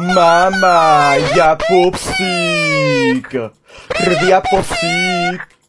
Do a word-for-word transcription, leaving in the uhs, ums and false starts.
Mama, ja popsik. Krwia popsik.